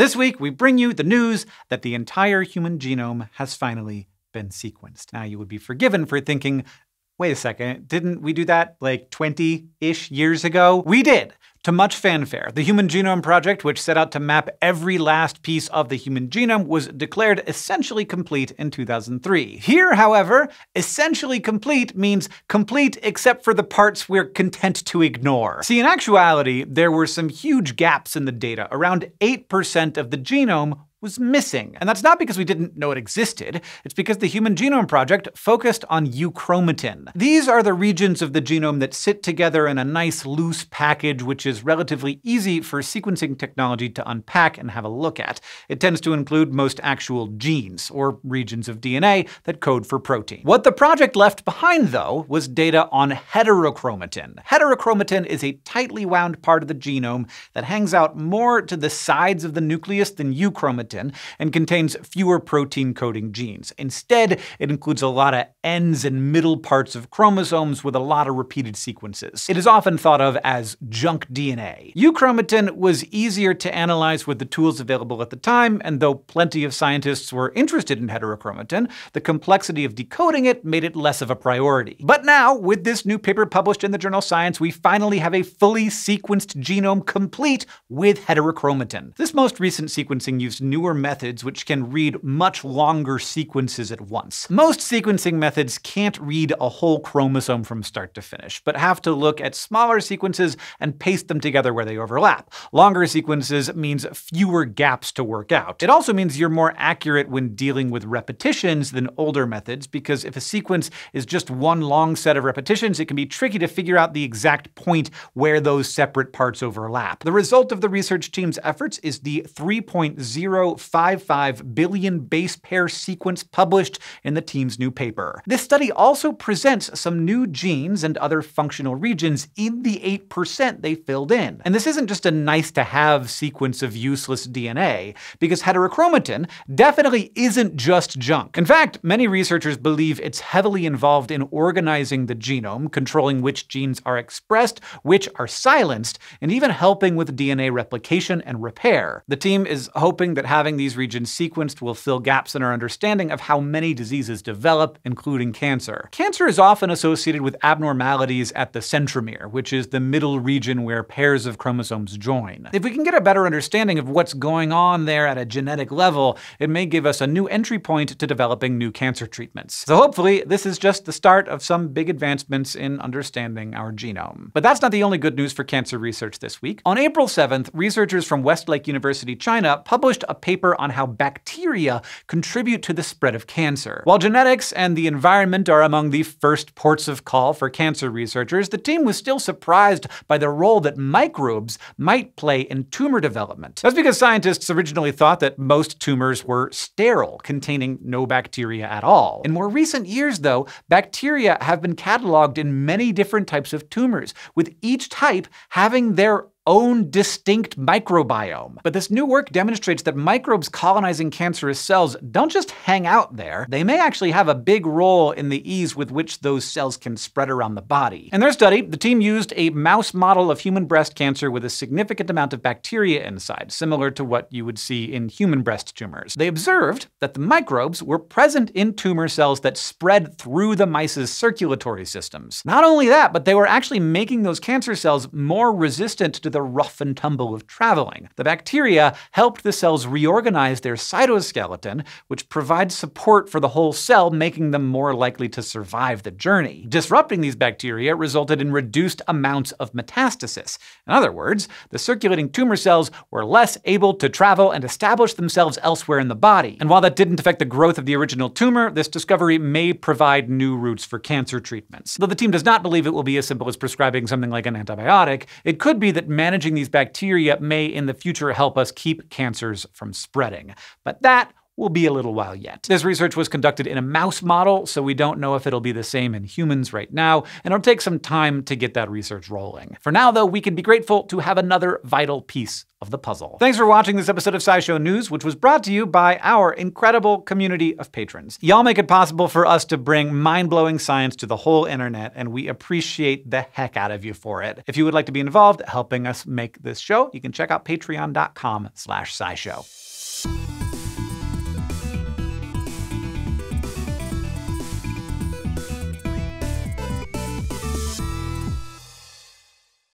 This week, we bring you the news that the entire human genome has finally been sequenced. Now, you would be forgiven for thinking, wait a second, didn't we do that like 20-ish years ago? We did! To much fanfare, the Human Genome Project, which set out to map every last piece of the human genome, was declared essentially complete in 2003. Here, however, essentially complete means complete except for the parts we're content to ignore. See, in actuality, there were some huge gaps in the data. Around 8% of the genome was missing. And that's not because we didn't know it existed, it's because the Human Genome Project focused on euchromatin. These are the regions of the genome that sit together in a nice loose package, which is relatively easy for sequencing technology to unpack and have a look at. It tends to include most actual genes, or regions of DNA that code for protein. What the project left behind, though, was data on heterochromatin. Heterochromatin is a tightly wound part of the genome that hangs out more to the sides of the nucleus than euchromatin, and contains fewer protein-coding genes. Instead, it includes a lot of ends and middle parts of chromosomes with a lot of repeated sequences. It is often thought of as junk DNA. Euchromatin was easier to analyze with the tools available at the time, and though plenty of scientists were interested in heterochromatin, the complexity of decoding it made it less of a priority. But now, with this new paper published in the journal Science, we finally have a fully sequenced genome complete with heterochromatin. This most recent sequencing used new methods which can read much longer sequences at once. Most sequencing methods can't read a whole chromosome from start to finish, but have to look at smaller sequences and paste them together where they overlap. Longer sequences means fewer gaps to work out. It also means you're more accurate when dealing with repetitions than older methods, because if a sequence is just one long set of repetitions, it can be tricky to figure out the exact point where those separate parts overlap. The result of the research team's efforts is the 3.055 billion base pair sequence published in the team's new paper. This study also presents some new genes and other functional regions in the 8% they filled in. And this isn't just a nice-to-have sequence of useless DNA, because heterochromatin definitely isn't just junk. In fact, many researchers believe it's heavily involved in organizing the genome, controlling which genes are expressed, which are silenced, and even helping with DNA replication and repair. The team is hoping that having these regions sequenced will fill gaps in our understanding of how many diseases develop, including cancer. Cancer is often associated with abnormalities at the centromere, which is the middle region where pairs of chromosomes join. If we can get a better understanding of what's going on there at a genetic level, it may give us a new entry point to developing new cancer treatments. So hopefully, this is just the start of some big advancements in understanding our genome. But that's not the only good news for cancer research this week. On April 7th, researchers from Westlake University, China, published a paper on how bacteria contribute to the spread of cancer. While genetics and the environment are among the first ports of call for cancer researchers, the team was still surprised by the role that microbes might play in tumor development. That's because scientists originally thought that most tumors were sterile, containing no bacteria at all. In more recent years, though, bacteria have been cataloged in many different types of tumors, with each type having their own distinct microbiome. But this new work demonstrates that microbes colonizing cancerous cells don't just hang out there, they may actually have a big role in the ease with which those cells can spread around the body. In their study, the team used a mouse model of human breast cancer with a significant amount of bacteria inside, similar to what you would see in human breast tumors. They observed that the microbes were present in tumor cells that spread through the mice's circulatory systems. Not only that, but they were actually making those cancer cells more resistant to the rough and tumble of traveling. The bacteria helped the cells reorganize their cytoskeleton, which provides support for the whole cell, making them more likely to survive the journey. Disrupting these bacteria resulted in reduced amounts of metastasis. In other words, the circulating tumor cells were less able to travel and establish themselves elsewhere in the body. And while that didn't affect the growth of the original tumor, this discovery may provide new routes for cancer treatments. Though the team does not believe it will be as simple as prescribing something like an antibiotic, it could be that managing these bacteria may in the future help us keep cancers from spreading. But that will be a little while yet. This research was conducted in a mouse model, so we don't know if it'll be the same in humans right now, and it'll take some time to get that research rolling. For now, though, we can be grateful to have another vital piece of the puzzle. Thanks for watching this episode of SciShow News, which was brought to you by our incredible community of patrons. Y'all make it possible for us to bring mind-blowing science to the whole internet, and we appreciate the heck out of you for it. If you would like to be involved helping us make this show, you can check out patreon.com/scishow.